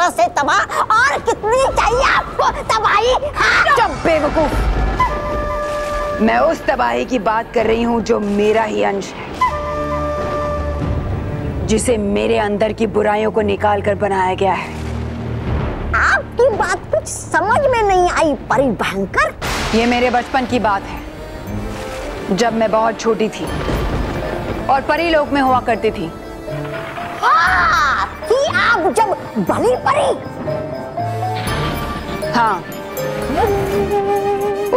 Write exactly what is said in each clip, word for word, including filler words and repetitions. तरह से तबाह, और कितनी चाहिए आपको तबाही? हाँ। चुप बेवकूफ, मैं उस तबाही की बात कर रही हूँ जो मेरा ही अंश है, जिसे मेरे अंदर की बुराइयों को निकाल कर बनाया गया है। आपकी बात कुछ समझ में नहीं आई परी भयंकर। ये मेरे बचपन की बात है, जब मैं बहुत छोटी थी और परी लोक में हुआ करती थी। हाँ, कि आप जब बनी परी। हाँ,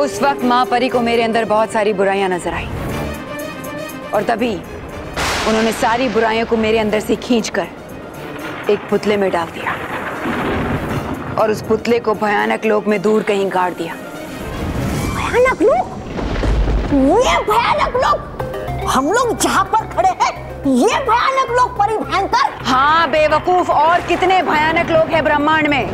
उस वक्त माँ परी को मेरे अंदर बहुत सारी बुराइयां नजर आई और तभी उन्होंने सारी बुराइयों को मेरे अंदर से खींचकर एक पुतले में डाल दिया और उस पुतले को भयानक लोक में दूर कहीं गाड़ दिया। भयानक लोक? ये भयानक लोक? हम लोग जहाँ पर खड़े हैं ये भयानक लोग परी भयंकर? हाँ बेवकूफ, और कितने भयानक लोग हैं ब्रह्मांड में।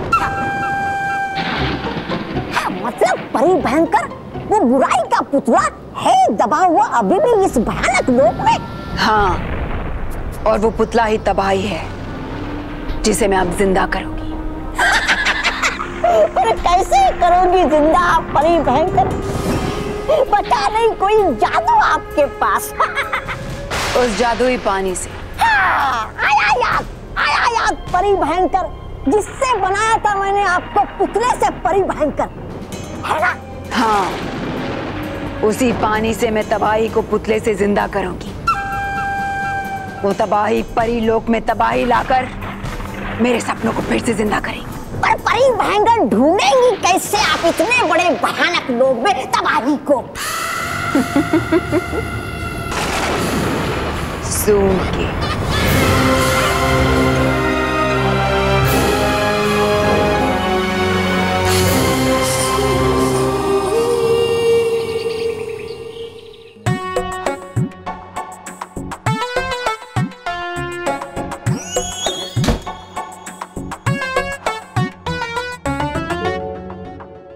हाँ, मतलब परी भयंकर वो बुराई का पुतला है दबा हुआ अभी भी इस भयानक लोक में। हाँ, और वो पुतला ही तबाही है जिसे मैं अब जिंदा करूंगी। पर कैसे करोगी जिंदा आप परी भयंकर? बता नहीं कोई जादू आपके पास? उस जादुई पानी से। हाँ, आया याद, आया याद परी भयंकर, जिससे बनाया था मैंने आपको पुतले से परी भयंकर, है ना? हाँ, उसी पानी से मैं तबाही को पुतले से जिंदा करूंगी। वो तबाही परी लोक में तबाही लाकर मेरे सपनों को फिर से जिंदा करेगी। पर परी भयंकर ढूंढेंगी कैसे आप इतने बड़े भयानक लोग में तबाही को?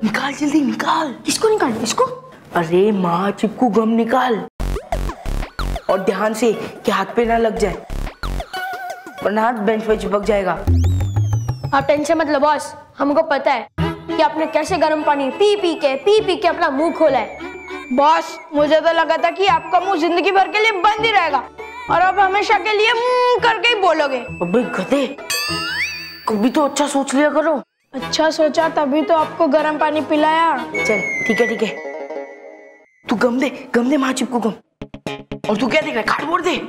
निकाल जल्दी निकाल। इसको निकाल, इसको। अरे माँ चिपकू गम निकाल, और ध्यान से कि हाथ पे ना लग जाए वरना हाथ बेंच पे चिपक जाएगा। आप टेंशन मत लो बॉस, हमको पता है कि आपने कैसे गर्म पानी पी पी के पी पी के अपना मुंह खोला है। बॉस मुझे तो लगा था कि आपका मुंह जिंदगी भर के लिए बंद ही रहेगा और आप हमेशा के लिए मुंह करके ही बोलोगे। अबे गधे, कभी तो अच्छा सोच लिया करो। अच्छा सोचा तभी तो आपको गर्म पानी पिलाया। चल ठीक है ठीक है, तू गम दे, गम दे माँ चिपकू गम। और तू क्या देख रहा है? खाट बोल दे।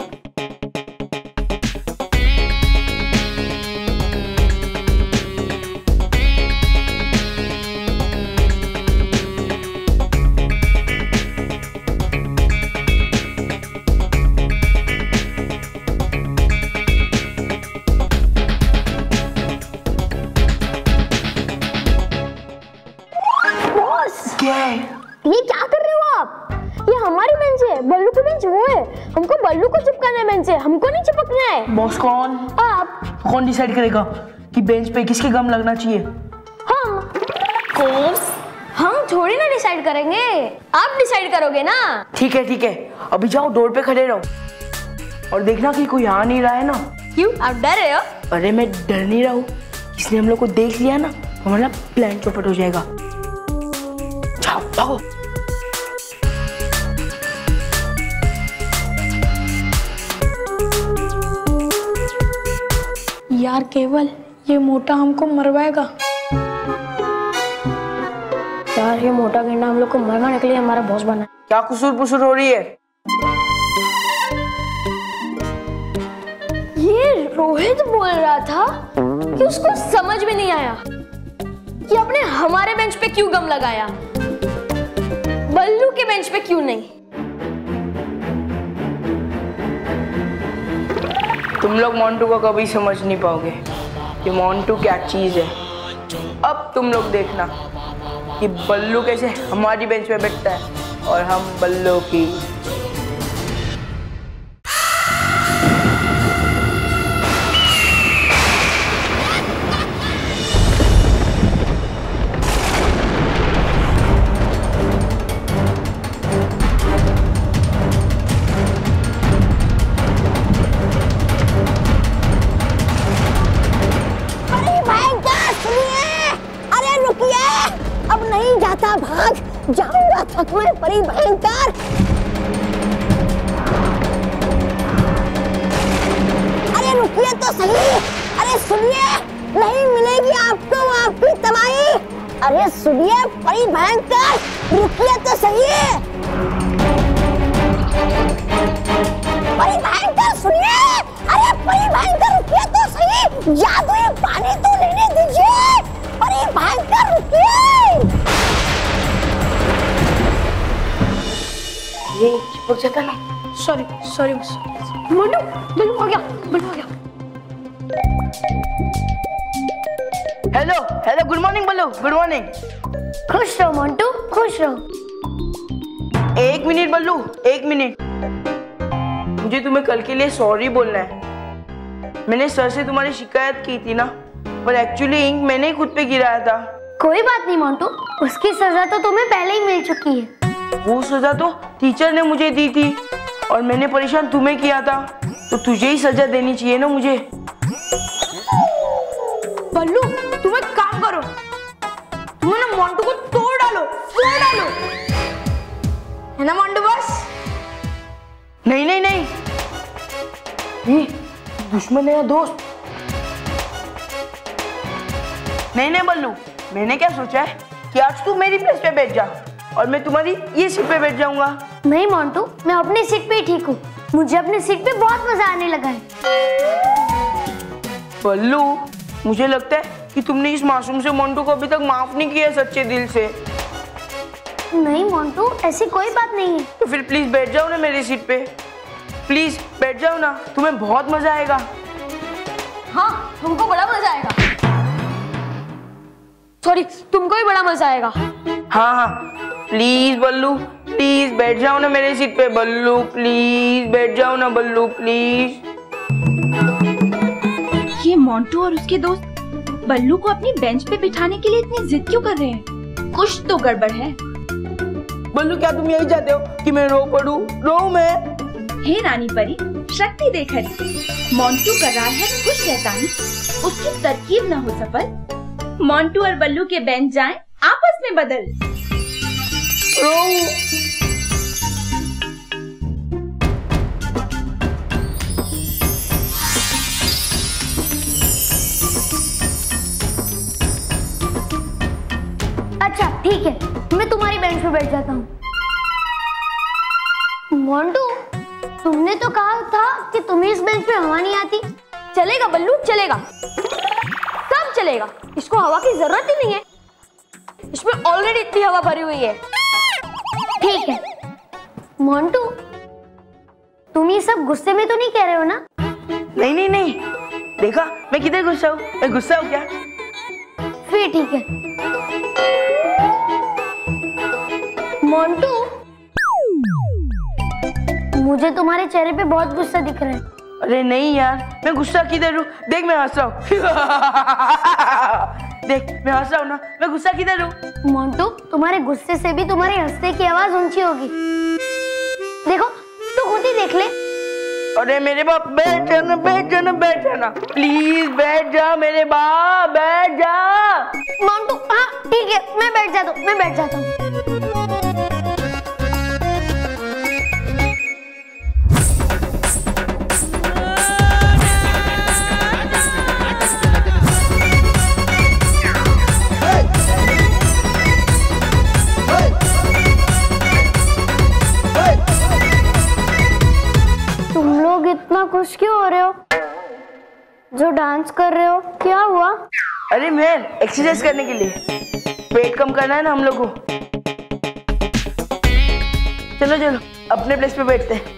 बॉस क्या है? ये क्या कर रहे हो आप? ये हमारी बेंच है, बल्लू की बेंच वो है। हमको बल्लू को चिपकाना है बेंच से, हमको नहीं चिपकना है। बॉस कौन? आप। कौन डिसाइड करेगा कि बेंच पे किसके गम लगना चाहिए? हम। कोर्स हम थोड़ी ना डिसाइड करेंगे, आप डिसाइड करोगे ना। ठीक है ठीक है, अभी जाओ डोर पे खड़े रहो और देखना कि कोई यहाँ नहीं रहा है ना। क्यों आप डर रहे हो? अरे मैं डर नहीं रहा हूँ, इसने हम लोग को देख लिया ना हमारा प्लान चौपट हो जाएगा। जाओ भागो। यार केवल ये मोटा हमको मरवाएगा। यार ये मोटा गेंडा हम लोग को मरवाने के लिए हमारा बॉस बना है। क्या कुसूर पुसूर हो रही है? ये रोहित बोल रहा था कि उसको समझ में नहीं आया कि आपने हमारे बेंच पे क्यों गम लगाया, बल्लू के बेंच पे क्यों नहीं। तुम लोग मोंटू को कभी समझ नहीं पाओगे कि मोंटू क्या चीज़ है। अब तुम लोग देखना कि बल्लू कैसे हमारी बेंच पे बैठता है और हम बल्लू की। जाऊंगा थक में परी भयंकर। अरे रुकिए तो सही, अरे सुनिए, नहीं मिलेगी आपको आपकी तबाही। अरे सुनिए परी भयंकर, रुकिए तो सही। परी भयंकर सुनिए, अरे परी भयंकर रुकिए तो सही, जादुई पानी तो लेने दीजिए। परी भयंकर रुकिए। ये चिपक ना। सॉरी सॉरी बल्लू, बल्लू आ गया, बल्लू आ गया। Hello hello, good morning Ballu, good morning. खुश रहो मंटू, खुश रहो। एक मिनट बल्लू, एक मिनट। मुझे तुम्हें कल के लिए सॉरी बोलना है। मैंने सर से तुम्हारी शिकायत की थी ना, पर एक्चुअली इंक मैंने खुद पे गिराया था। कोई बात नहीं मंटू, उसकी सजा तो तुम्हें पहले ही मिल चुकी है। वो सजा तो टीचर ने मुझे दी थी और मैंने परेशान तुम्हें किया था, तो तुझे ही सजा देनी चाहिए ना मुझे। बल्लू तुम एक काम करो, तुम ना मोंटू को तोड़ डालो, तोड़ डालो, है ना मोंटू? बस नहीं नहीं नहीं, ये दुश्मन है या दोस्त? नहीं नहीं बल्लू, मैंने क्या सोचा है कि आज तू मेरी प्लेस पे बैठ जा और मैं तुम्हारी ये सीट पे बैठ जाऊंगा। नहीं मोंटू, मैं अपनी सीट पे ही ठीक हूँ, मुझे अपनी सीट पे बहुत मजा आने लगा है। बल्लू मुझे लगता है कि तुमने इस मासूम से मोंटू को अभी तक माफ नहीं किया सच्चे दिल से। नहीं मोंटू, ऐसी कोई बात नहीं है। तो फिर प्लीज बैठ जाओ ना मेरी सीट पे, प्लीज बैठ जाओ ना, तुम्हें बहुत मजा आएगा। हाँ तुमको बड़ा मजा आएगा, सॉरी तुमको भी बड़ा मजा आएगा। हाँ हाँ प्लीज बल्लू, प्लीज बैठ जाओ ना मेरे सीट पे। बल्लू प्लीज बैठ जाओ ना, बल्लू प्लीज। ये मोंटू और उसके दोस्त बल्लू को अपनी बेंच पे बिठाने के लिए इतनी जिद क्यों कर रहे हैं? कुछ तो गड़बड़ है। बल्लू क्या तुम यही चाहते हो कि मैं रो पड़ू? रो मैं? हे रानी परी, शक्ति देखा मोंटू कर रहा है खुश शैतानी, उसकी तरकीब न हो सफल। मोंटू और बल्लू के बेंच जाए, आपस में बदल। अच्छा ठीक है, मैं तुम्हारी बेंच पे बैठ जाता हूँ। मोंटू तुमने तो कहा था कि तुम्हें इस बेंच पे हवा नहीं आती। चलेगा बल्लू चलेगा, सब चलेगा, इसको हवा की जरूरत ही नहीं है, इसमें ऑलरेडी इतनी हवा भरी हुई है। ठीक है मोंटू, तुम ये सब गुस्से में तो नहीं कह रहे हो ना? नहीं नहीं नहीं, देखा मैं किधर गुस्सा हूँ? मैं गुस्सा हूँ क्या? फिर ठीक है मोंटू, मुझे तुम्हारे चेहरे पे बहुत गुस्सा दिख रहा है। अरे नहीं यार, मैं गुस्सा किधर हूँ? देख मैं हंस रहा हूँ। देख मैं हंस रहा हूँ ना, मैं गुस्सा किधर हूँ? मोंटू तुम्हारे गुस्से से भी तुम्हारे हंसने की आवाज ऊंची होगी, देखो तू खुद ही देख ले। अरे मेरे बाप, बैठ जाना बैठ जाना बैठ जाना, प्लीज बैठ जा मेरे बाप, बैठ जा मोंटू। हाँ ठीक है, मैं बैठ जाता हूँ, मैं बैठ जाता हूँ। खुश क्यों हो रहे हो? जो डांस कर रहे हो, क्या हुआ? अरे मैं एक्सरसाइज करने के लिए, वेट कम करना है ना हम लोग को। चलो चलो अपने प्लेस पे बैठते हैं।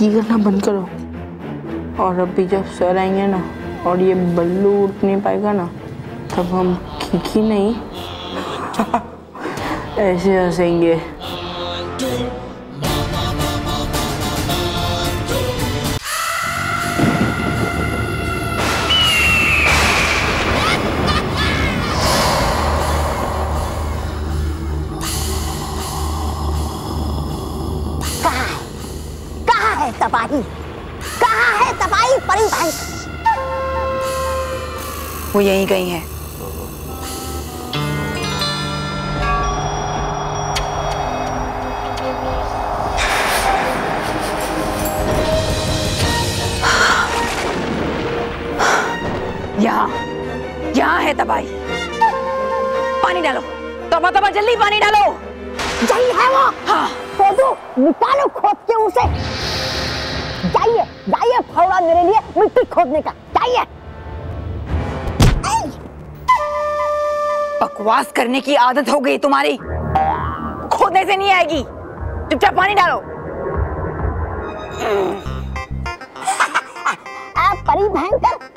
ये करना बंद करो, और अभी जब सर आएंगे ना और ये बल्लू उठ नहीं पाएगा ना, तब हम ठीक ही नहीं ऐसे हंसेंगे। कहाँ है, कहाँ है तबाही, कहाँ है तबाही परी भाई? वो यहीं गई हैं। यहाँ यहाँ है तबाही। पानी डालो तबा तबा जल्दी पानी डालो। जाइए है वो। हाँ खोदो निकालो खोद के उसे। जाइए जाइए फौरन मेरे लिए मिट्टी खोदने का जाइए। बकवास करने की आदत हो गई तुम्हारी। खोदने से नहीं आएगी। चुपचाप पानी डालो। आप परी भयंकर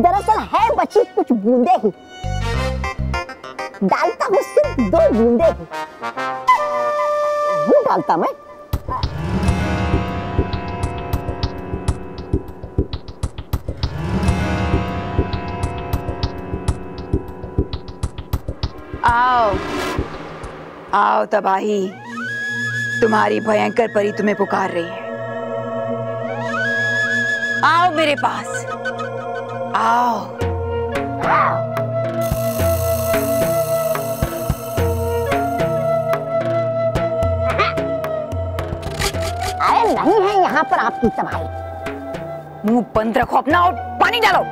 दरअसल है बची कुछ बूंदे ही। डालता हूँ सिर्फ दो बूंदे ही वो डालता मैं। आओ आओ तबाही, तुम्हारी भयंकर परी तुम्हें पुकार रही है। आओ मेरे पास आओ। अरे नहीं है यहाँ पर आपकी तबाही। मुंह बंद रखो अपना और पानी डालो।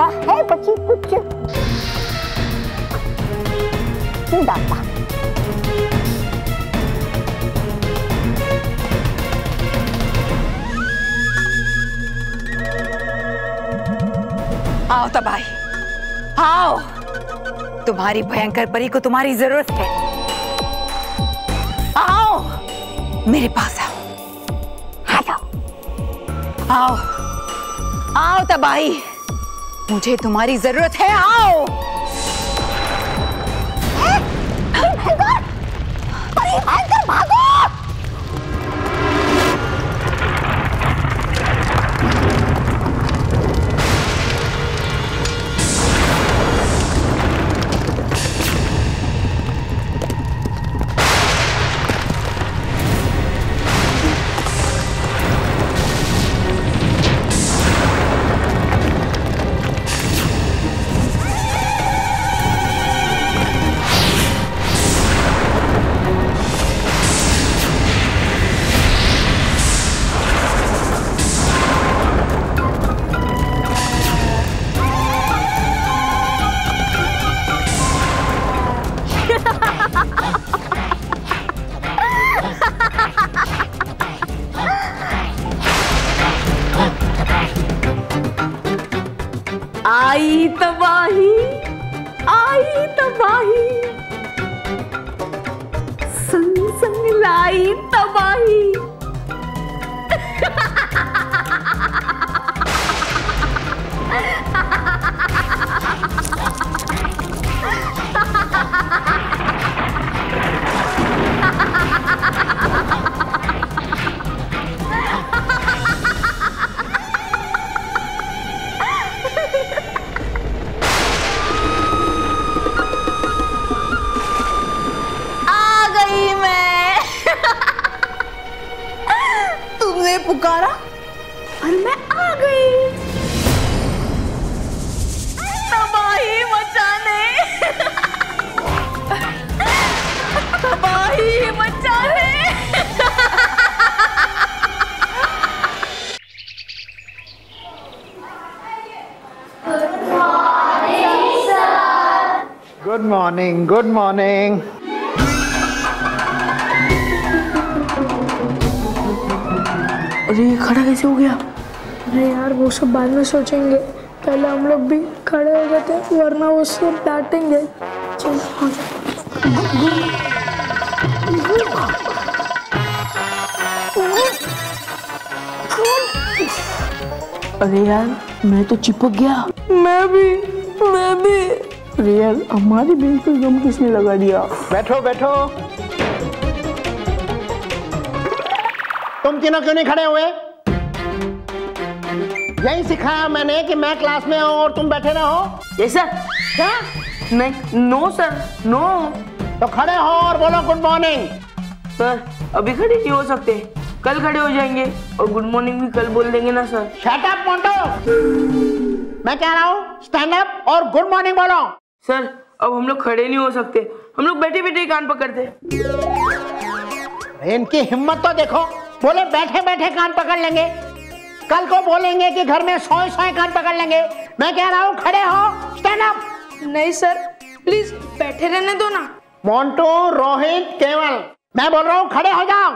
है बची कुछ तू डालता। आओ तबाही आओ, तुम्हारी भयंकर परी को तुम्हारी जरूरत है। आओ मेरे पास आओ। हाँ आओ आओ तबाही, मुझे तुम्हारी जरूरत है। आओ ए, भयंकर, परी भयंकर भागो। आई तबाही आई तबाही, संग संग लाई तबाही। पुकारा और मैं आ गई तबाही मचाने। तबाही मचाने। Good morning good morning. अरे ये खड़ा कैसे हो गया? अरे यार वो सब बाद में सोचेंगे, पहले हम लोग भी खड़े हो गए थे वरना वो सब डांटेंगे। चल अरे यार मैं तो चिपक गया। मैं भी मैं भी। अरे यार हमारी बेंच पर गम किसने लगा दिया? बैठो बैठो। तुम तीनों क्यों नहीं खड़े हुए? यही सिखाया मैंने कि मैं क्लास में हूं और तुम बैठे रहो। Yes sir. क्या? नहीं नो सर नो। तो खड़े हो और बोलो गुड मॉर्निंग। सर अभी खड़े नहीं हो सकते, कल खड़े हो जाएंगे और गुड मॉर्निंग भी कल बोल देंगे ना सर। Shut up Monte. मैं कह रहा हूँ स्टैंड अप और गुड मॉर्निंग बोलो। सर अब हम लोग खड़े नहीं हो सकते, हम लोग बैठे बैठे कान पकड़ते। इनकी हिम्मत तो देखो, बोले बैठे बैठे कान पकड़ लेंगे, कल को बोलेंगे कि घर में सोए सोए कान पकड़ लेंगे। मैं कह रहा हूँ खड़े हो, स्टैंड अप। नहीं सर प्लीज बैठे रहने दो ना। मोंटू, रोहित, केवल, मैं बोल रहा हूँ खड़े हो जाओ।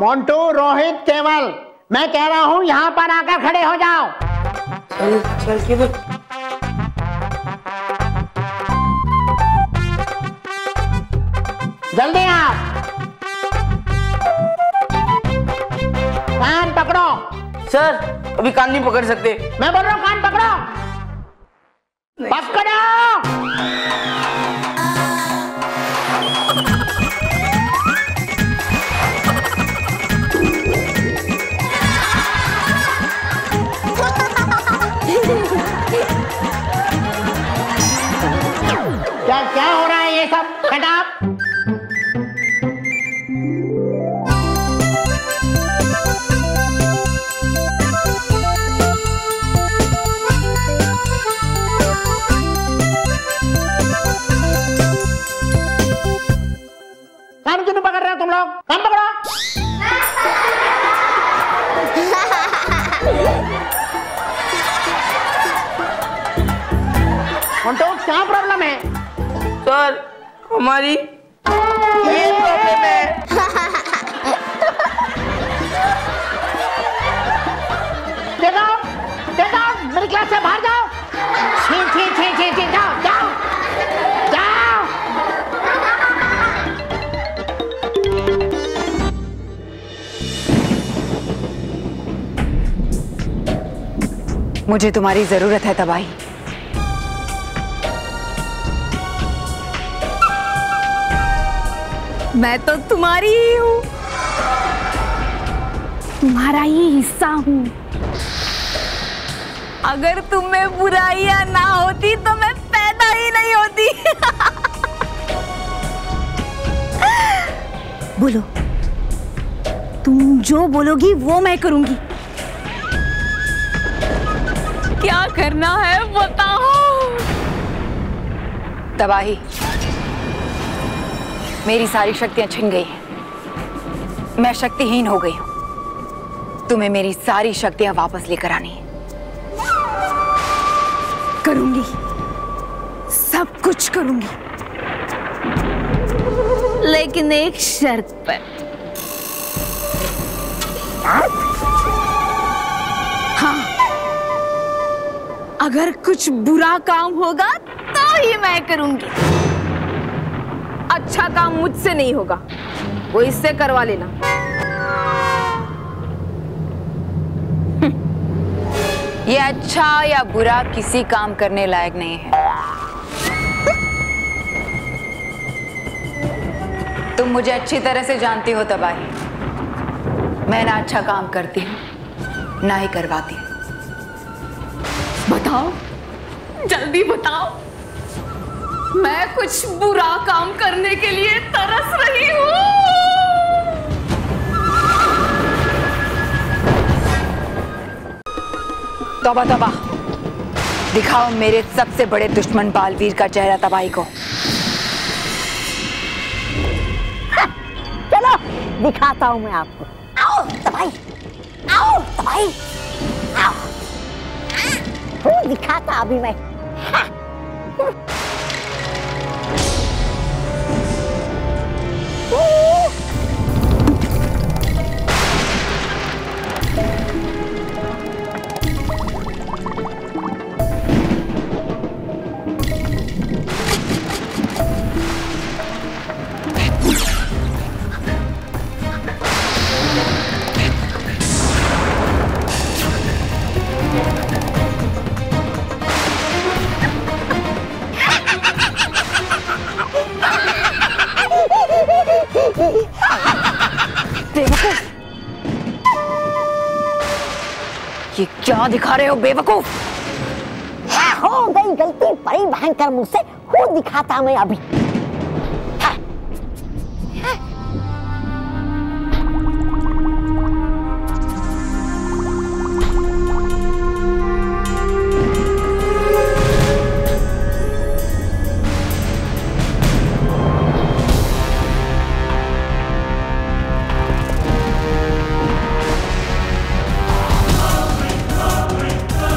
मोंटू, रोहित, केवल, मैं कह रहा हूँ यहाँ पर आकर खड़े हो जाओ। चल चल केवल। जल्दी आप कान पकड़ो। सर अभी कान नहीं पकड़ सकते। मैं बोल रहा हूँ कान पकड़ो, पकड़ो। क्या हो रहा है ये सब? खटाप कान क्यों पकड़ रहे हो तुम लोग? कान पकड़ो। क्या प्रॉब्लम है? सर हमारी ये प्रॉब्लम है। देखो देखो मेरी क्लास से बाहर जाओ। छी छी छी छी छी जाओ जाओ जाओ। मुझे तुम्हारी जरूरत है तबाही। मैं तो तुम्हारी ही हूँ, तुम्हारा ही हिस्सा हूँ। अगर तुम्हें बुराइयां ना होती तो मैं पैदा ही नहीं होती। बोलो, तुम जो बोलोगी वो मैं करूंगी। क्या करना है बताओ। तबाही, मेरी सारी शक्तियां छिन गई हैं, मैं शक्तिहीन हो गई हूं। तुम्हें मेरी सारी शक्तियां वापस लेकर आनी है। करूंगी, सब कुछ करूंगी, लेकिन एक शर्त पर। हाँ, अगर कुछ बुरा काम होगा तो ही मैं करूंगी, अच्छा काम मुझसे नहीं होगा। वो इससे करवा लेना। ये अच्छा या बुरा किसी काम करने लायक नहीं है। तुम मुझे अच्छी तरह से जानती हो तबाही। मैं ना अच्छा काम करती हूँ ना ही करवाती। बताओ, जल्दी बताओ। मैं कुछ बुरा काम करने के लिए तरस रही हूँ। तौबा तौबा, दिखाओ मेरे सबसे बड़े दुश्मन बालवीर का चेहरा तबाही को। हाँ, चलो दिखाता हूँ मैं आपको। आओ तबाही, आओ तबाही, आओ। वो दिखाता अभी मैं। हाँ। ये क्या दिखा रहे हो बेवकूफ? हाँ, हो गई गलती बड़ी भयंकर मुझसे, हो दिखाता मैं अभी। हाँ। हाँ।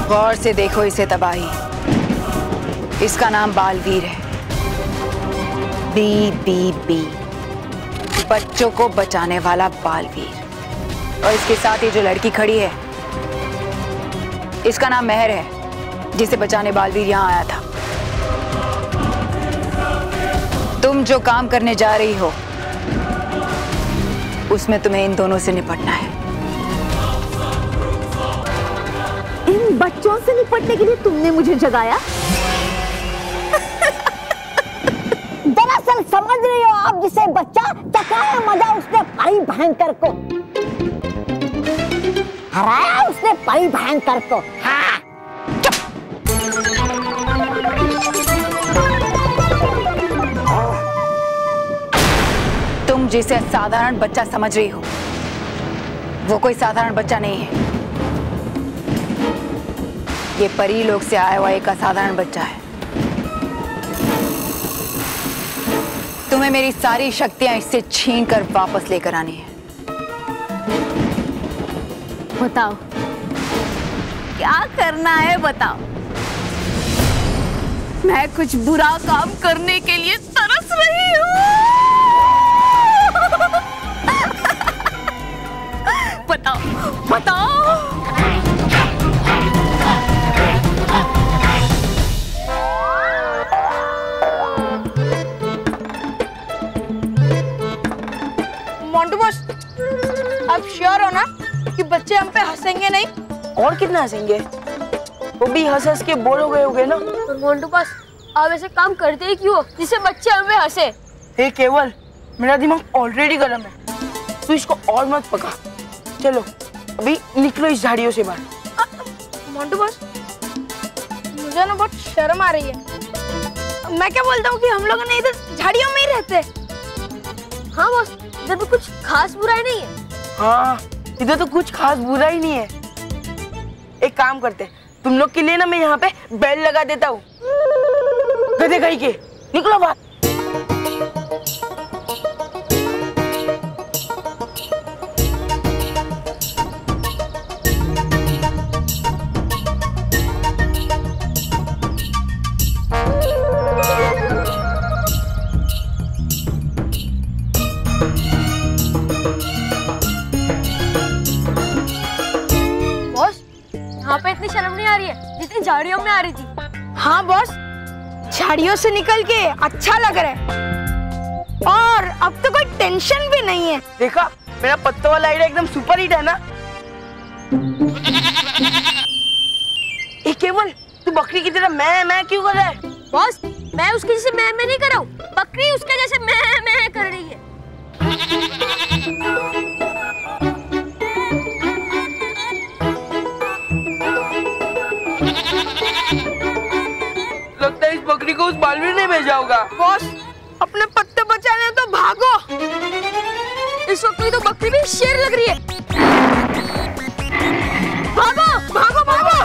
गौर से देखो इसे तबाही। इसका नाम बालवीर है। बी बी बी बच्चों को बचाने वाला बालवीर। और इसके साथ ये जो लड़की खड़ी है इसका नाम मेहर है, जिसे बचाने बालवीर यहाँ आया था। तुम जो काम करने जा रही हो उसमें तुम्हें इन दोनों से निपटना है। बच्चों से निपटने के लिए तुमने मुझे जगाया? दरअसल समझ रहे हो आप, जिसे बच्चा चकाया मजा उसने परी भयंकर को, हराया उसने परी भयंकर को। हाँ। तुम जिसे साधारण बच्चा समझ रही हो वो कोई साधारण बच्चा नहीं है। ये परी लोग से आया हुआ एक असाधारण बच्चा है। तुम्हें मेरी सारी शक्तियां इससे छीन कर वापस लेकर आनी है। बताओ क्या करना है? बताओ। मैं कुछ बुरा काम करने के लिए तरस रही हूँ। बताओ बताओ। श्योर हो ना कि बच्चे हम पे हंसेंगे नहीं? और कितना हंसेंगे? वो भी हंस हंस के बोर हो गए होंगे ना। मोंटू बॉस, आप ऐसे काम करते ही क्यों जिससे बच्चे हम पे हंसे? हे केवल, मेरा दिमाग ऑलरेडी गर्म है, तू इसको और मत पका। चलो अभी निकलो इस झाड़ियों से बाहर। मोंटू बॉस, मुझे ना बहुत शर्म आ रही है। मैं क्या बोलता हूँ कि हम लोग ना इधर झाड़ियों में ही रहते। हाँ बॉस, इधर भी कुछ खास बुराई नहीं है। हाँ, इधर तो कुछ खास बुरा ही नहीं है। एक काम करते, तुम लोग के लिए ना मैं यहाँ पे बेल लगा देता हूँ। गधे कहीं के, निकलो बाहर। झाड़ियों में आ रही थी। हाँ बॉस, झाड़ियों से निकल के अच्छा लग रहा है और अब तो कोई टेंशन भी नहीं है। देखा, मेरा पत्तों वाला आइडिया एकदम सुपर हिट है ना। ए केवल, तू बकरी की तरह मैं मैं क्यों कर रहा है? बॉस, मैं उसके जैसे मैं मैं नहीं कर रहा हूँ, बकरी उसके जैसे मैं मैं कर रही है। लगता है इस बकरी को उस बालवीर ने भेजा होगा। बॉस, अपने पत्ते बचाने तो भागो। इस वक्त तो बकरी भी शेर लग रही है। भागो भागो भागो।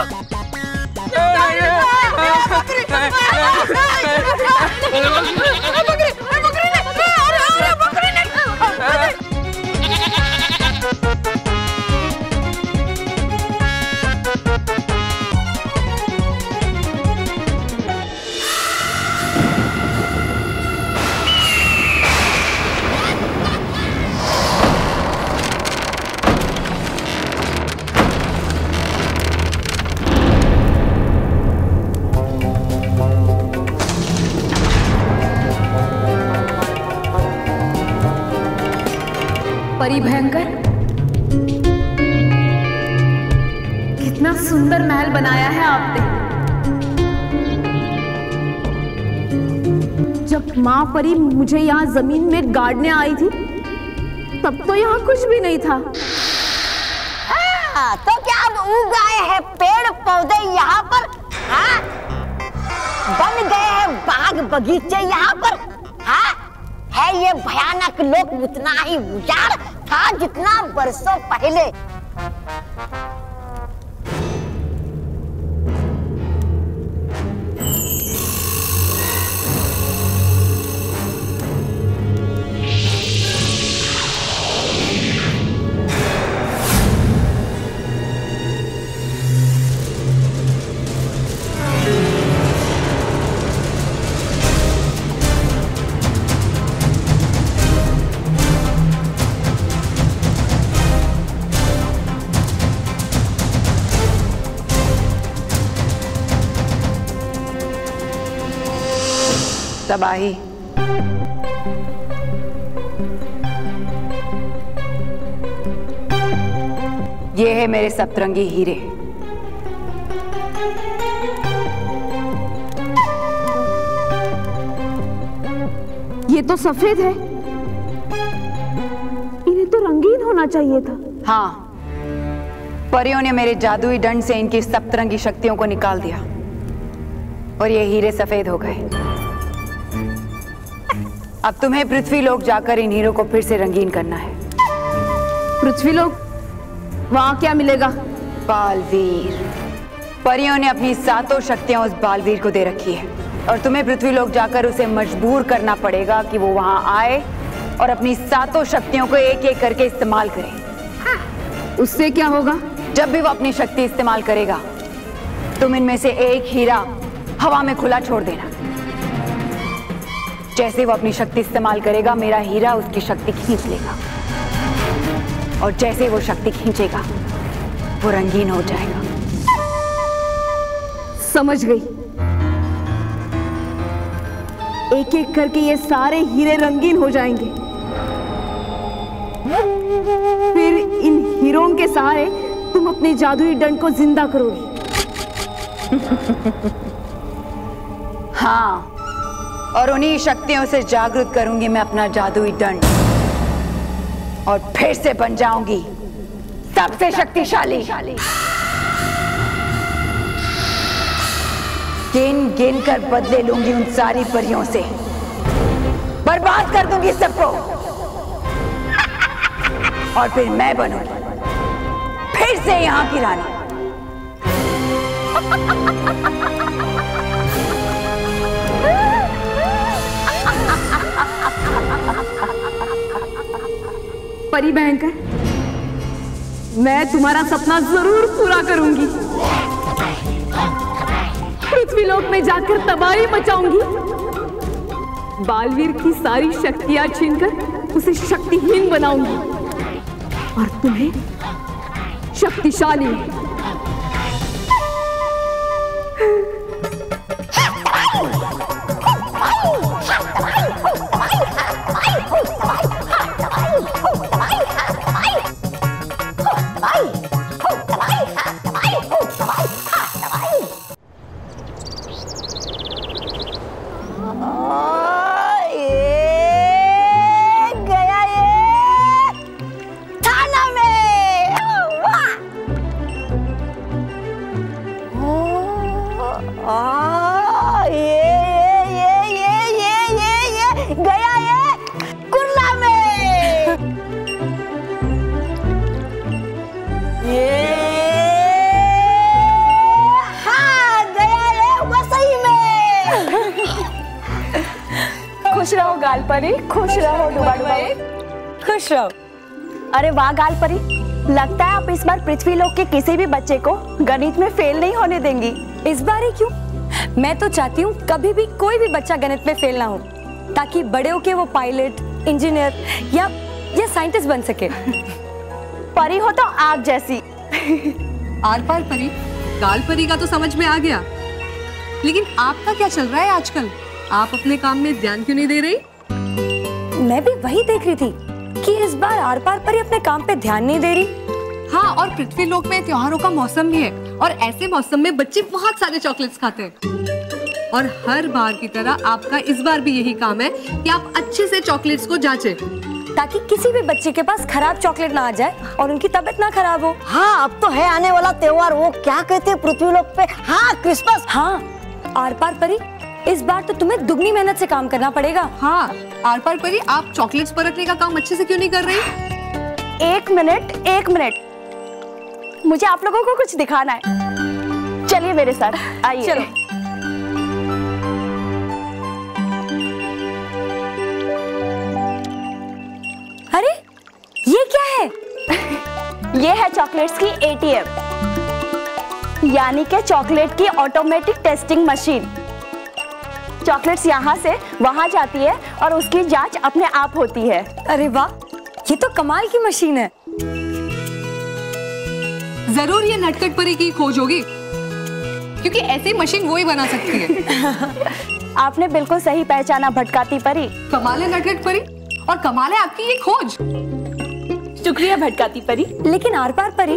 परी भयंकर, कितना सुंदर महल बनाया है आपने। जब माँ परी मुझे यहाँ जमीन में गाड़ने आई थी तब तो यहाँ कुछ भी नहीं था। आ, तो क्या उग आए हैं पेड़ पौधे यहाँ पर, हाँ? बन गए हैं बाग बगीचे यहाँ पर, हाँ? है ये भयानक लोक उतना ही उजाड़ था जितना बरसों पहले। तबाही, ये है मेरे सप्तरंगी हीरे। ये तो सफेद है, इन्हें तो रंगीन होना चाहिए था। हाँ, परियों ने मेरे जादुई दंड से इनकी सप्तरंगी शक्तियों को निकाल दिया और ये हीरे सफेद हो गए। अब तुम्हें पृथ्वी लोक जाकर इन हीरों को फिर से रंगीन करना है। पृथ्वी लोक? वहां क्या मिलेगा? बालवीर। परियों ने अपनी सातों शक्तियां उस बालवीर को दे रखी है और तुम्हें पृथ्वी लोक जाकर उसे मजबूर करना पड़ेगा कि वो वहां आए और अपनी सातों शक्तियों को एक एक करके इस्तेमाल करे। हाँ। उससे क्या होगा? जब भी वो अपनी शक्ति इस्तेमाल करेगा, तुम इनमें से एक हीरा हवा में खुला छोड़ देना। जैसे वो अपनी शक्ति इस्तेमाल करेगा, मेरा हीरा उसकी शक्ति खींच लेगा और जैसे वो शक्ति खींचेगा, वो रंगीन हो जाएगा। समझ गई। एक एक करके ये सारे हीरे रंगीन हो जाएंगे। फिर इन हीरों के सहारे तुम अपने जादुई डंड को जिंदा करोगी। हाँ, और उन्हीं शक्तियों से जागृत करूंगी मैं अपना जादुई दंड और फिर से बन जाऊंगी सबसे शक्तिशाली। गिन गिन कर बदले लूंगी उन सारी परियों से, बर्बाद कर दूंगी सबको और फिर मैं बनूंगी फिर से यहाँ की रानी। परी भयंकर, मैं तुम्हारा सपना जरूर पूरा करूंगी। पृथ्वी लोक में जाकर तबाही मचाऊंगी। बालवीर की सारी शक्तियां छीनकर उसे शक्तिहीन बनाऊंगी और तुम्हें शक्तिशाली। परी खुश रहो, डुबा डुबा खुश रहो। अरे वाह गाल परी, लगता है आप इस बार पृथ्वी लोक के किसी भी बच्चे को गणित में फेल नहीं होने देंगी। इस बार ही क्यों? मैं तो चाहती हूँ कभी भी कोई भी बच्चा गणित में फेल ना हो, ताकि बड़े होके वो पायलट, इंजीनियर या या साइंटिस्ट बन सके। परी हो तो आग जैसी। आर पार परी। गाल परी का तो समझ में आ गया, लेकिन आपका क्या चल रहा है आजकल? आप अपने काम में ध्यान क्यों नहीं दे रही? मैं भी वही देख रही थी कि इस बार आर पार पर ही अपने काम पे ध्यान नहीं दे रही। हाँ, और पृथ्वी लोक में त्योहारों का मौसम भी है और ऐसे मौसम में बच्चे बहुत सारे चॉकलेट्स खाते हैं और हर बार की तरह आपका इस बार भी यही काम है कि आप अच्छे से चॉकलेट्स को जांचें ताकि किसी भी बच्चे के पास खराब चॉकलेट ना आ जाए और उनकी तबीयत ना खराब हो। हाँ, अब तो है आने वाला त्योहार, वो क्या कहते हैं पृथ्वीलोक पे, हाँ क्रिसमस। हाँ आर पार परी, इस बार तो तुम्हें दुगनी मेहनत से काम करना पड़ेगा। हाँ आर पार परी, आप चॉकलेट्स परखने का काम अच्छे से क्यों नहीं कर रही? एक मिनट एक मिनट, मुझे आप लोगों को कुछ दिखाना है, चलिए मेरे साथ आइए। चलो। अरे ये क्या है? ये है चॉकलेट्स की ए टी एम, यानी के चॉकलेट की ऑटोमेटिक टेस्टिंग मशीन। चॉकलेट्स यहाँ से वहाँ जाती है और उसकी जांच अपने आप होती है। अरे वाह, ये तो कमाल की मशीन है। जरूर ये नटखट परी की खोज होगी, क्योंकि ऐसी मशीन वो ही बना सकती है। आपने बिल्कुल सही पहचाना भटकाती परी। कमाल है नटखट परी और कमाल है आपकी ये खोज। शुक्रिया भटकाती परी। लेकिन आर पार परी,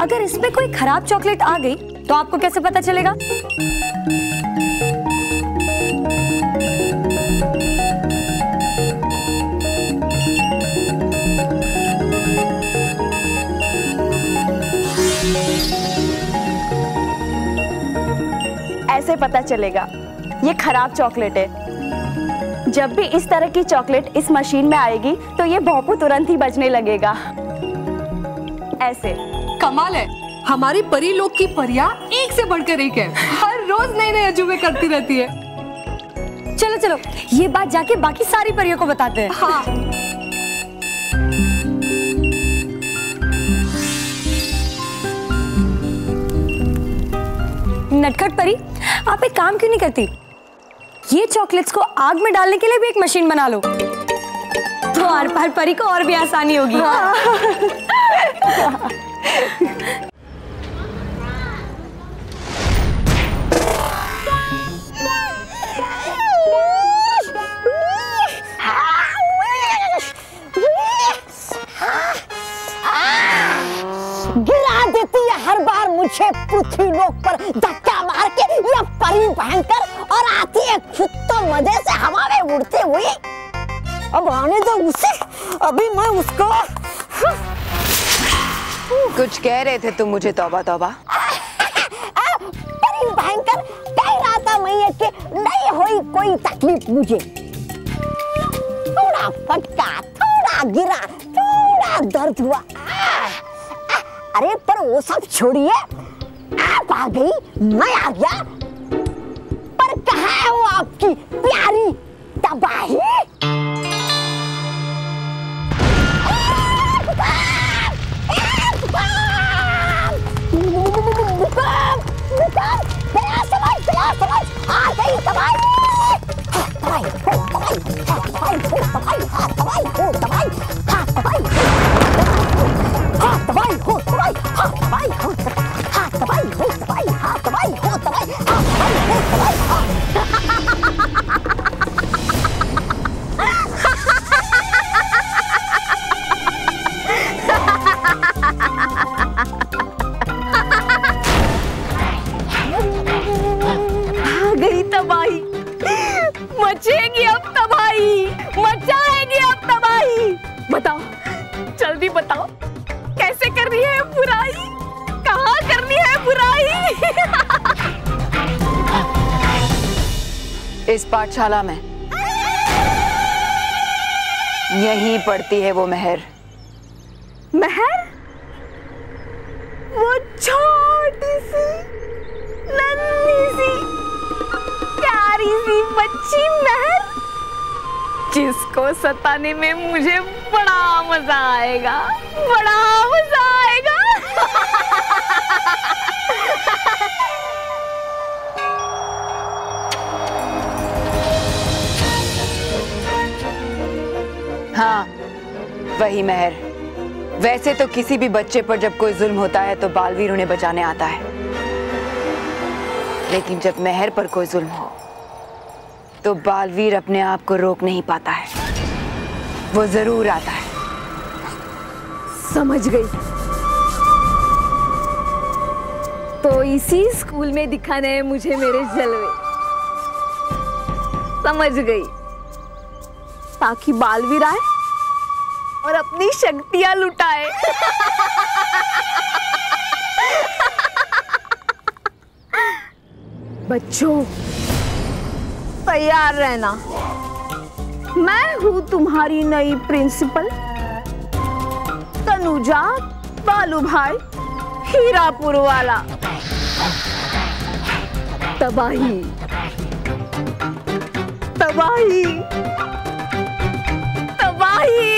अगर इसमें कोई खराब चॉकलेट आ गई तो आपको कैसे पता चलेगा? ऐसे पता चलेगा ये खराब चॉकलेट है। जब भी इस तरह की चॉकलेट इस मशीन में आएगी तो ये भोंपू तुरंत ही बजने लगेगा। ऐसे कमाल है, हमारी परी लोग की परियां एक से बढ़कर एक है, हर रोज नए नए अजूबे करती रहती है। चलो चलो, ये बात जाके बाकी सारी परियों को बताते हैं। हाँ। नटखट परी, आप एक काम क्यों नहीं करती, ये चॉकलेट्स को आग में डालने के लिए भी एक मशीन बना लो, तो आर पार परी को और भी आसानी होगी। हाँ। गिरा देती है हर बार मुझे पृथ्वी लोक पर धक्का मार के या परी भयंकर, और आती है खुद तो मजे से हवा में उड़ते हुए। अब आने दो उसे, अभी मैं उसको। कुछ कह रहे थे तुम मुझे, तौबा तौबा। परी भयंकर कह रहा था मैं कि नहीं हुई कोई तकलीफ मुझे, थोड़ा फटका, थोड़ा गिरा, थोड़ा दर्द हुआ। अरे पर वो सब छोड़िए, आप आ गई, मैं आ गया, कहाँ है वो आपकी प्यारी तबाही? आ गई तबाही, तबाही, तबाही, तबाही, तबाही, तबाही, तबाही, तबाही, तबाही, तबाही। मचेगी अब तबाही, मचाएगी अब तबाही। बताओ, जल्दी बताओ, कैसे करनी है बुराई, कहाँ करनी है बुराई? इस पाठशाला में। यहीं पढ़ती है वो महर। महर? वो छोटी सी नन्ही सी बच्ची महर, जिसको सताने में मुझे बड़ा मजा आएगा, बड़ा मजा आएगा। हाँ वही महर। वैसे तो किसी भी बच्चे पर जब कोई जुल्म होता है तो बालवीर उन्हें बचाने आता है, लेकिन जब महर पर कोई जुल्म हो तो बालवीर अपने आप को रोक नहीं पाता है, वो जरूर आता है। समझ गई। तो इसी स्कूल में दिखाने हैं मुझे मेरे जलवे। समझ गई, ताकि बालवीर आए अपनी शक्तियां लुटाए। बच्चों तैयार रहना, मैं हूँ तुम्हारी नई प्रिंसिपल तनुजा बालू भाई हीरापुर वाला। तबाही तबाही तबाही।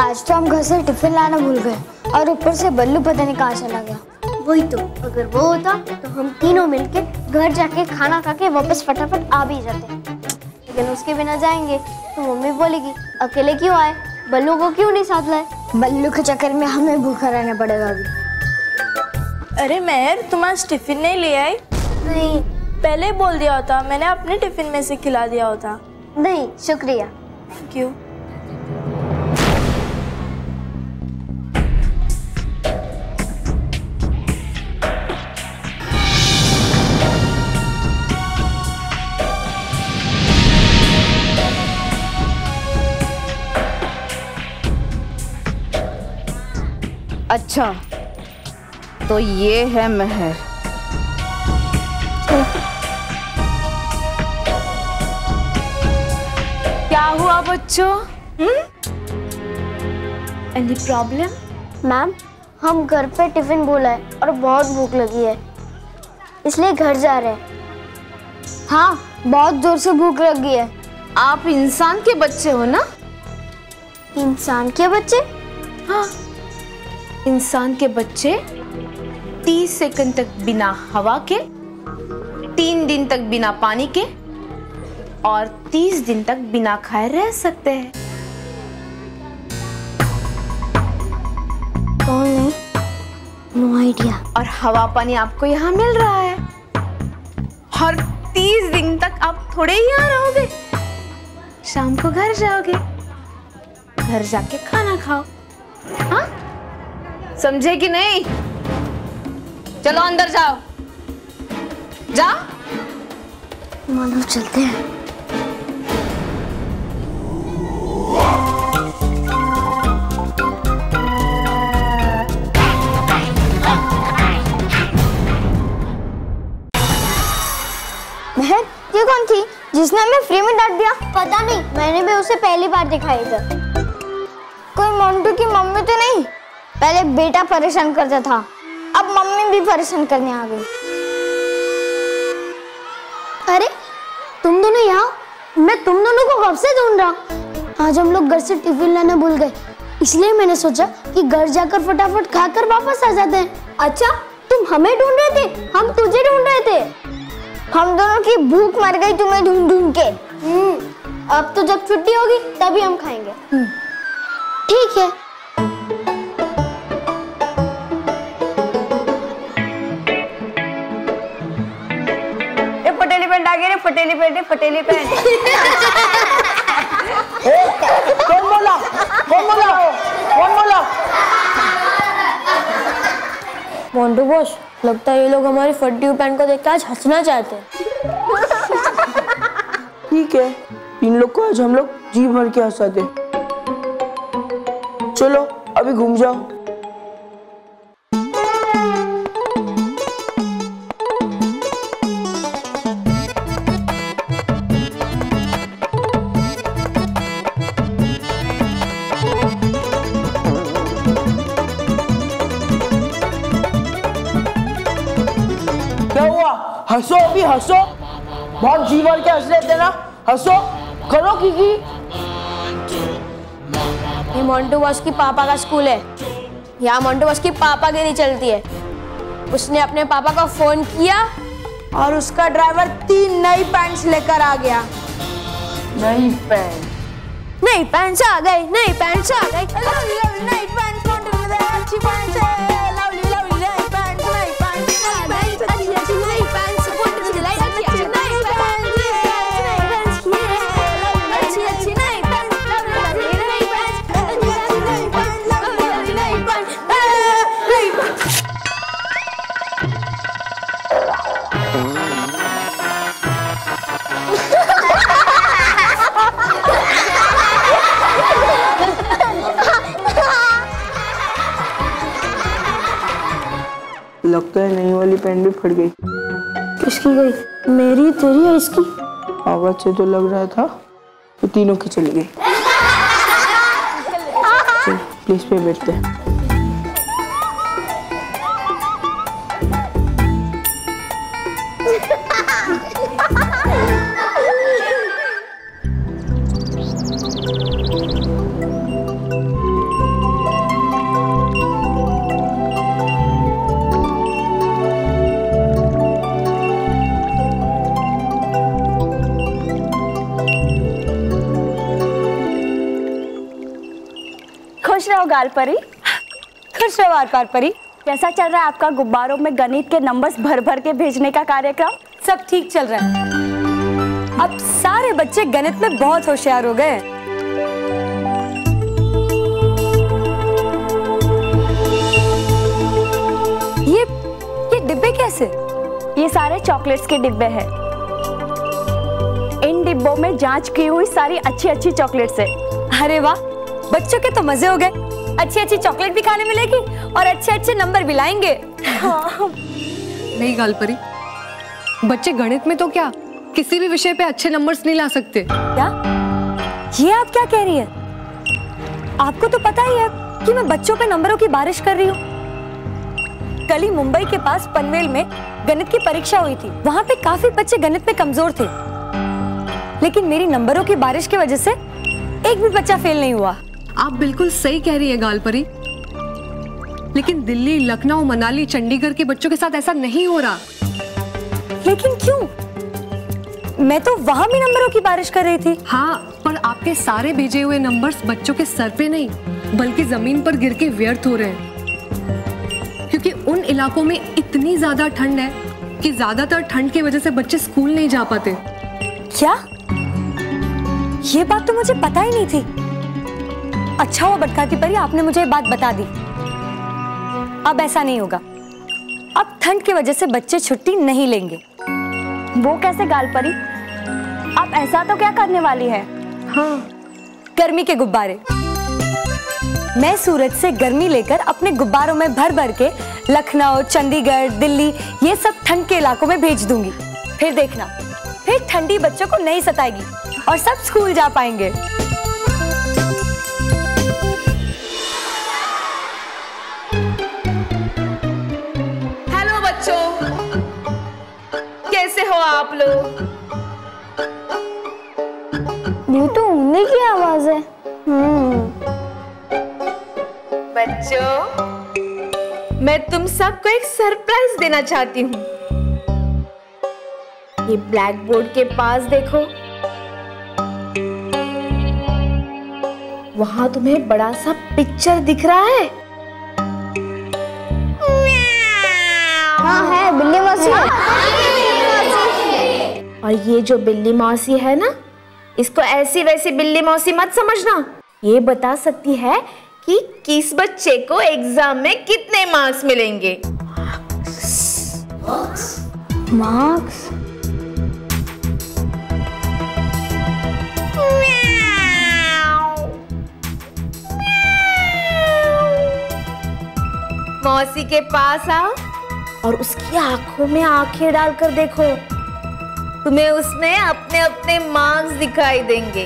आज तो हम घर से टिफिन लाना भूल गए और ऊपर से बल्लू पता नहीं कहाँ चला गया। वही तो, अगर वो होता तो हम तीनों मिलके घर जाके खाना खा के वापस फटाफट आ भी जाते, लेकिन उसके बिना जाएंगे तो मम्मी बोलेगी अकेले क्यों आए, बल्लू को क्यों नहीं साथ लाए, बल्लू के चक्कर में हमें भूखा रहना पड़ेगा अभी। अरे मेहर, तुम आज टिफिन नहीं ले आई? नहीं, पहले बोल दिया होता, मैंने अपने टिफिन में से खिला दिया होता। नहीं शुक्रिया। Thank you. अच्छा तो ये है मेहर। क्या हुआ बच्चों? Any problem? मैम हम घर पे टिफिन भूला है और बहुत भूख लगी है इसलिए घर जा रहे हैं। हाँ बहुत जोर से भूख लगी है। आप इंसान के बच्चे हो ना? इंसान के बच्चे? हाँ, इंसान के बच्चे तीस सेकंड तक बिना हवा के, तीन दिन तक बिना पानी के और तीस दिन तक बिना खाए रह सकते हैं। कौन है? No idea. और हवा पानी आपको यहाँ मिल रहा है और तीस दिन तक आप थोड़े ही यहाँ रहोगे, शाम को घर जाओगे, घर जाके खाना खाओ। हाँ समझे कि नहीं? चलो अंदर जाओ, जाओ। मानो चलते हैं। महर, ये कौन थी जिसने हमें फ्री में डांट दिया? पता नहीं, मैंने भी उसे पहली बार दिखाई था। कोई मोंटू की मम्मी तो नहीं? पहले बेटा परेशान करता था, अब मम्मी भी परेशान करने आ गई। अरे तुम दोनों यहाँ? मैं तुम दोनों को कब से ढूंढ रहा। आज हम लोग घर से टिफिन लाने भूल गए इसलिए मैंने सोचा कि घर जाकर फटाफट खाकर वापस आ जाते हैं। अच्छा तुम हमें ढूंढ रहे थे? हम तुझे ढूंढ रहे थे। हम दोनों की भूख मर गई तुम्हें ढूंढ ढूंढ के। हम्म, अब तो जब छुट्टी होगी तभी हम खाएंगे। ठीक है। फटेली पेंट, फटेली पेंट। कौन बोला? कौन बोला? कौन बोला? मोंटू बॉस, लगता है ये लोग हमारी फटी हुई पैंट को देखकर आज हंसना चाहते हैं। ठीक है, इन लोग को आज हम लोग जी भर के हंसाते। चलो अभी घूम जाओ। क्या हुआ? हंसो अभी हंसो, बहुत जी भर के हंस लेते ना, हंसो करो। किकी ये मोंटू बॉस की पापा का स्कूल है, यहाँ मोंटू बॉस की पापा गिरी चलती है। उसने अपने पापा को फोन किया और उसका ड्राइवर तीन नई पैंट्स लेकर आ गया। नई पैंट नई पैंट्स आ गई, नई पैंट्स आ गई, नई पैंट्स अच्छी पैंट्स है। लगता है नई वाली पेन भी फट गई। किसकी गई? मेरी, तेरी या इसकी? आवाज से तो लग रहा था तो तीनों की चली गई। प्लीज पे बैठते हैं। गाल परी, खुश रहो आर पार परी। कैसा चल रहा है आपका गुब्बारों में गणित के नंबर्स भर भर के भेजने का कार्यक्रम? सब ठीक चल रहा है। अब सारे बच्चे गणित में बहुत होशियार हो गए। ये ये डिब्बे कैसे? ये सारे चॉकलेट्स के डिब्बे हैं। इन डिब्बों में जांच की हुई सारी अच्छी अच्छी चॉकलेट्स है। अरे वाह, बच्चों के तो मजे हो गए। अच्छी अच्छी चॉकलेट भी खाने मिलेगी और अच्छे अच्छे नंबर भी लाएंगे। हाँ। नहीं गालपरी, बच्चे गणित में तो क्या किसी भी विषय पे अच्छे नंबर्स नहीं ला सकते। क्या ये आप क्या कह रही है? आपको तो पता ही है कि मैं बच्चों पे नंबरों की बारिश कर रही हूँ। कल ही मुंबई के पास पनवेल में गणित की परीक्षा हुई थी। वहाँ पे काफी बच्चे गणित में कमजोर थे, लेकिन मेरी नंबरों की बारिश की वजह से एक भी बच्चा फेल नहीं हुआ। आप बिल्कुल सही कह रही है गालपरी, लेकिन दिल्ली, लखनऊ, मनाली, चंडीगढ़ के बच्चों के साथ ऐसा नहीं हो रहा। लेकिन क्यों? मैं तो वहाँ भी नंबरों की बारिश कर रही थी। हाँ, पर आपके सारे भेजे हुए नंबर्स बच्चों के सर पे नहीं बल्कि जमीन पर गिर के व्यर्थ हो रहे हैं, क्योंकि उन इलाकों में इतनी ज्यादा ठंड है कि ज्यादातर ठंड की वजह से बच्चे स्कूल नहीं जा पाते। क्या? ये बात तो मुझे पता ही नहीं थी। अच्छा हुआ भटकाती परी, आपने मुझे ये बात बता दी। अब ऐसा नहीं होगा। अब ठंड की वजह से बच्चे छुट्टी नहीं लेंगे। वो कैसे गालपरी? आप ऐसा तो क्या करने वाली है? हाँ, गर्मी के गुब्बारे। मैं सूरज से गर्मी लेकर अपने गुब्बारों में भर भर के लखनऊ, चंडीगढ़, दिल्ली, ये सब ठंड के इलाकों में भेज दूंगी। फिर देखना, फिर ठंडी बच्चों को नहीं सताएगी और सब स्कूल जा पाएंगे। आप लोग, ये तो उन्हीं की आवाज है। बच्चों, मैं तुम सबको एक सरप्राइज देना चाहती हूँ। ये ब्लैक बोर्ड के पास देखो, वहां तुम्हें बड़ा सा पिक्चर दिख रहा है। हाँ है, बिल्ली मौसी। और ये जो बिल्ली मौसी है ना, इसको ऐसी वैसी बिल्ली मौसी मत समझना। ये बता सकती है कि किस बच्चे को एग्जाम में कितने मार्क्स मिलेंगे। मार्क्स? मौसी के पास आओ और उसकी आंखों में आंखें डालकर देखो, तुम्हें उसमें अपने अपने मार्क्स दिखाई देंगे।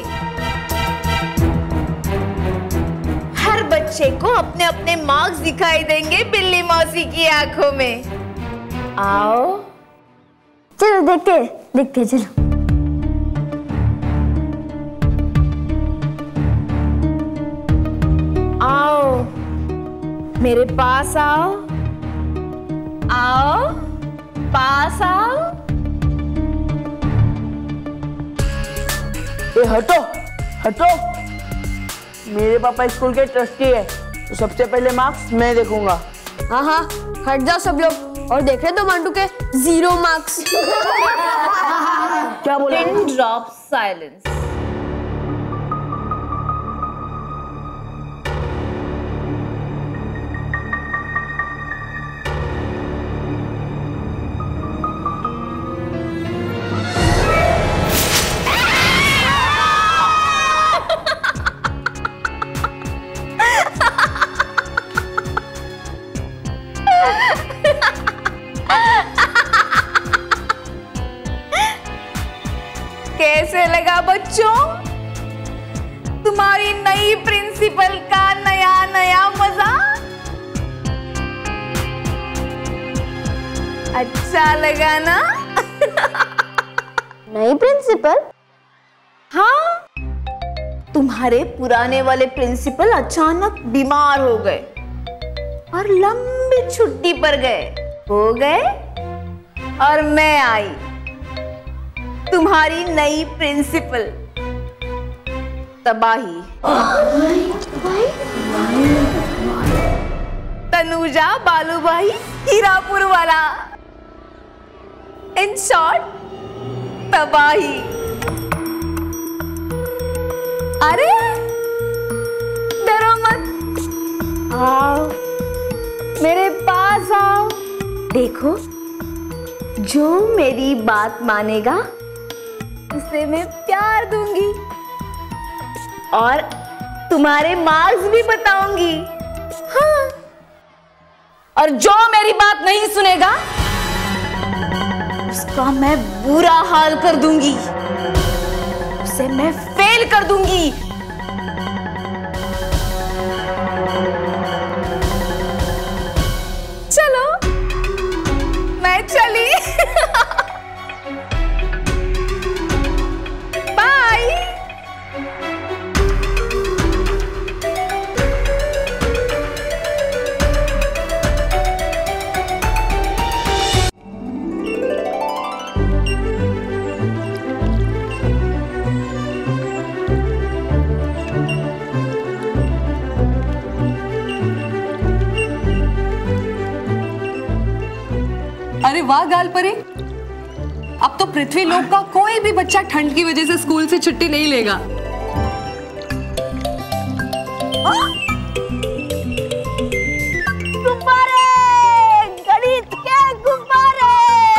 हर बच्चे को अपने अपने मार्क्स दिखाई देंगे बिल्ली मौसी की आंखों में। आओ चलो देखते देखते चलो। आओ मेरे पास आओ, आओ पास आओ। ए हटो हटो, मेरे पापा स्कूल के ट्रस्टी है तो सबसे पहले मार्क्स मैं देखूंगा। हाँ हाँ हट जाओ सब लोग, और देख रहे तो मंटू के जीरो मार्क्स। क्या बोला? Pin drop silence. कैसे लगा बच्चों तुम्हारी नई प्रिंसिपल का नया नया मजा? अच्छा लगा ना? नई प्रिंसिपल? हाँ, तुम्हारे पुराने वाले प्रिंसिपल अचानक बीमार हो गए और लंबी छुट्टी पर गए हो गए और मैं आई तुम्हारी नई प्रिंसिपल। तबाही। तनुजा बालू भाई हीरापुर वाला। इन शॉर्ट तबाही। अरे डरो मत, आओ मेरे पास आओ। देखो जो मेरी बात मानेगा उसे मैं प्यार दूंगी और तुम्हारे मार्क्स भी बताऊंगी। हाँ, और जो मेरी बात नहीं सुनेगा उसका मैं बुरा हाल कर दूंगी, उसे मैं फेल कर दूंगी। चलो मैं चली। अरे वाह गाल परे, अब तो पृथ्वी लोक का कोई भी बच्चा ठंड की वजह से स्कूल से छुट्टी नहीं लेगा। गणित के गुब्बारे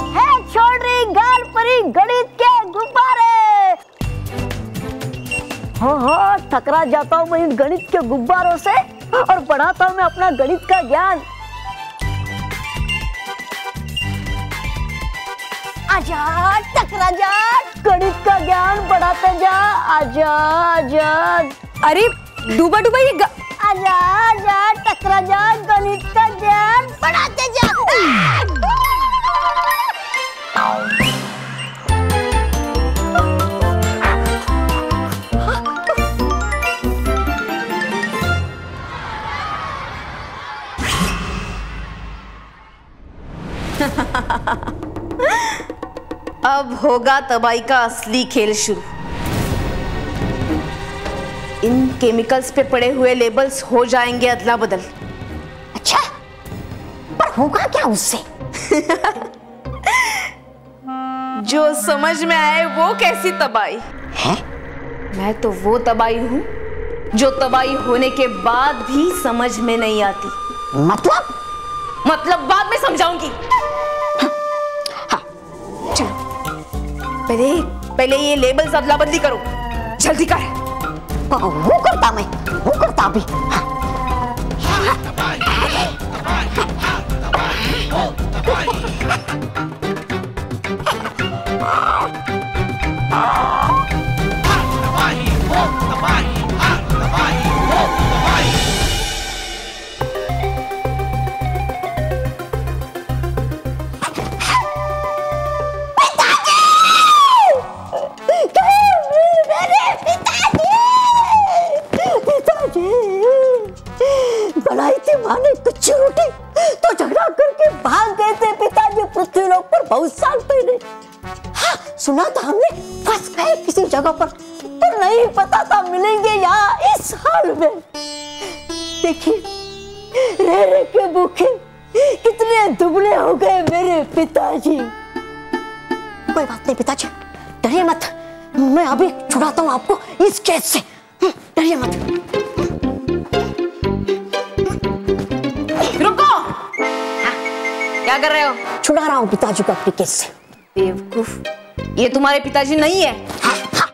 है, छोड़ रही गाल परी गणित के गुब्बारे। हाँ हाँ थकरा जाता हूँ मैं इन गणित के गुब्बारों से और पढ़ाता हूँ मैं अपना गणित का ज्ञान। आजा टकरा जा, गणित का ज्ञान बढ़ाते जा। आजा आजा, अरे डूबा डूबा ये ग... आजा आजा टकरा जा, गणित का ज्ञान बढ़ाते जा। अब होगा तबाही का असली खेल शुरू। इन केमिकल्स पे पड़े हुए लेबल्स हो जाएंगे अदला बदल। अच्छा, पर होगा क्या उससे? जो समझ में आए वो कैसी तबाही है? मैं तो वो तबाही हूँ जो तबाही होने के बाद भी समझ में नहीं आती। मतलब? मतलब बाद में समझाऊंगी। पहले पहले ये लेबल्स अदला बदली करो, जल्दी कर। वो करता मैं, वो करता भी। पकड़ के भाग गए थे पिताजी पृथ्वी लोक पर बहुत साल पहले। हाँ, सुना था हमने फंस गए किसी जगह पर, पर नहीं पता था मिलेंगे यहाँ इस हाल में। देखिए रह रह के भूखे कितने दुबले हो गए मेरे पिताजी। कोई बात नहीं पिताजी, डरिए मत, मैं अभी छुड़ाता हूँ आपको इस कैद से, डरिए मत। क्या कर रहे हो? छुड़ा रहा हूँ पिताजी को अपनी केस से। बेवकूफ, ये तुम्हारे पिताजी नहीं है। हाँ, हाँ।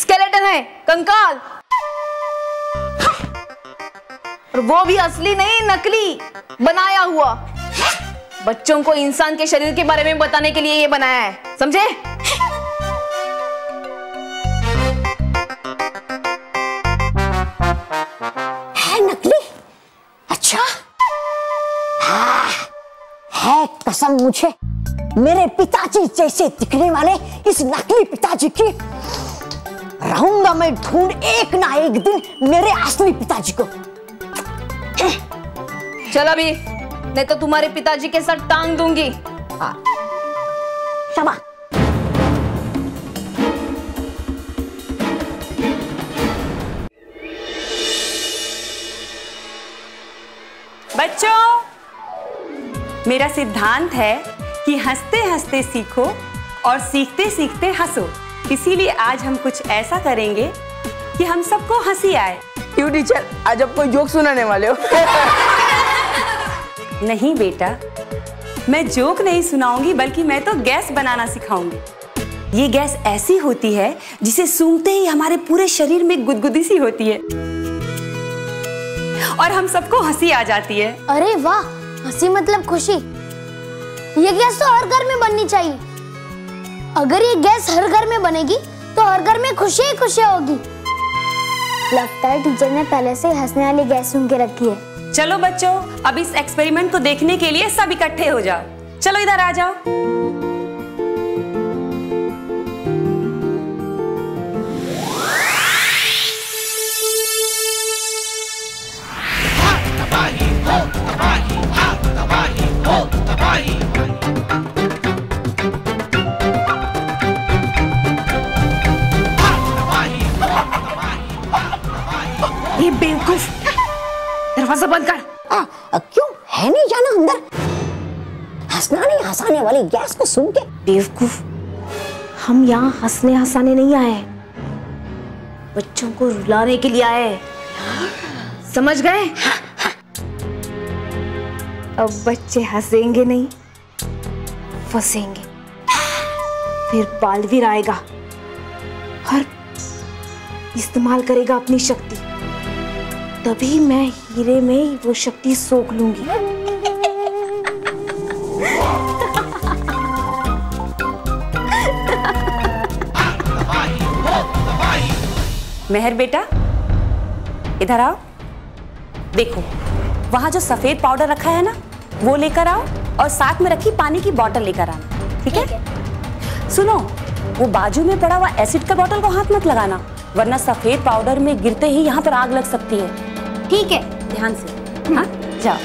स्केलेटन है, कंकाल। हाँ। और वो भी असली नहीं, नकली, बनाया हुआ। हाँ। बच्चों को इंसान के शरीर के बारे में बताने के लिए ये बनाया है, समझे? हाँ। है नकली? अच्छा हाँ। है कसम मुझे मेरे पिताजी जैसे दिखने वाले इस नकली पिताजी की। रहूंगा मैं ढूंढ एक ना एक दिन मेरे असली पिताजी को। चलो भी, नहीं तो तुम्हारे पिताजी के साथ टांग दूंगी। हाँ। शबा बच्चों, मेरा सिद्धांत है कि हंसते हंसते सीखो और सीखते सीखते हंसो। इसीलिए आज हम कुछ ऐसा करेंगे कि हम सबको हंसी आए। क्यों टीचर, आज आप कोई जोक सुनाने वाले हो? नहीं बेटा, मैं जोक नहीं सुनाऊंगी, बल्कि मैं तो गैस बनाना सिखाऊंगी। ये गैस ऐसी होती है जिसे सूंघते ही हमारे पूरे शरीर में गुदगुदी सी होती है और हम सबको हंसी आ जाती है। अरे वाह, हंसी मतलब खुशी। ये गैस तो हर घर में बननी चाहिए। अगर ये गैस हर घर में बनेगी तो हर घर में खुशी ही खुशी होगी। लगता है टीचर ने पहले से हंसने वाली गैस सूंघ के रखी है। चलो बच्चों, अब इस एक्सपेरिमेंट को देखने के लिए सब इकट्ठे हो जाओ। चलो इधर आ जाओ। दरवाजा बंद कर। आ, क्यों है नहीं जाना अंदर? हंसना नहीं हंसाने वाली गैस को सुन के। बेवकूफ, हम यहाँ हंसने हंसाने नहीं आए, बच्चों को रुलाने के लिए आए, समझ गए? हाँ, हाँ। अब बच्चे हंसेंगे नहीं, फंसेंगे। फिर बालवीर आएगा और इस्तेमाल करेगा अपनी शक्ति, तभी मैं हीरे में वो शक्ति सोख लूंगी। मेहर बेटा, इधर आओ। देखो वहां जो सफेद पाउडर रखा है ना, वो लेकर आओ और साथ में रखी पानी की बोतल लेकर आना, ठीक है? सुनो, वो बाजू में पड़ा हुआ एसिड का बोतल को हाथ मत लगाना, वरना सफेद पाउडर में गिरते ही यहाँ पर आग लग सकती है, ठीक है? ध्यान से। हाँ, जाओ।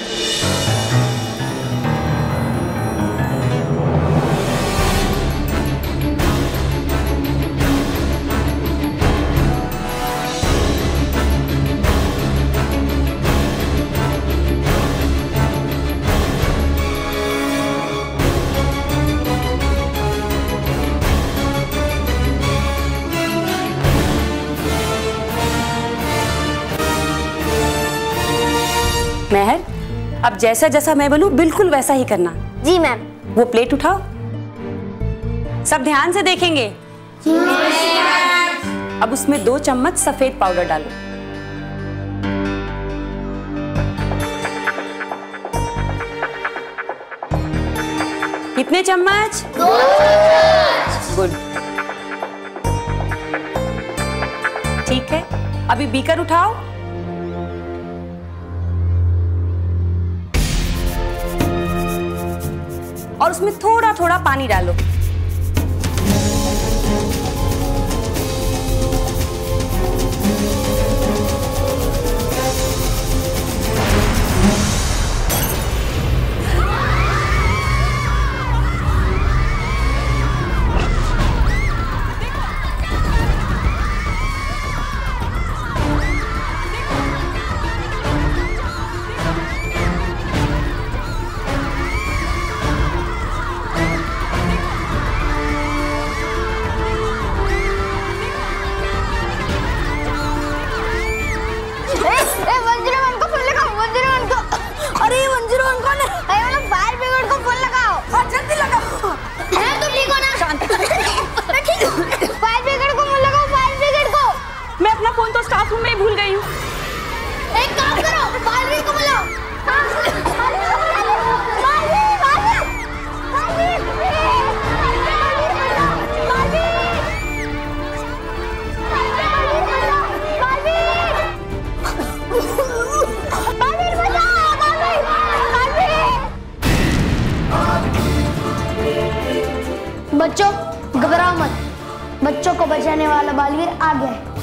मेहर, अब जैसा जैसा मैं बोलूं बिल्कुल वैसा ही करना। जी मैम। वो प्लेट उठाओ, सब ध्यान से देखेंगे। जी मैम। अब उसमें दो चम्मच सफेद पाउडर डालो। कितने चम्मच? दो। गुड, ठीक है। अभी बीकर उठाओ। और उसमें थोड़ा थोड़ा पानी डालो। भूल गई हूँ। एक काम करो, बालवीर को बुलाओ। बच्चों घबराओ मत, बच्चों को बचाने वाला बालवीर आ गया है।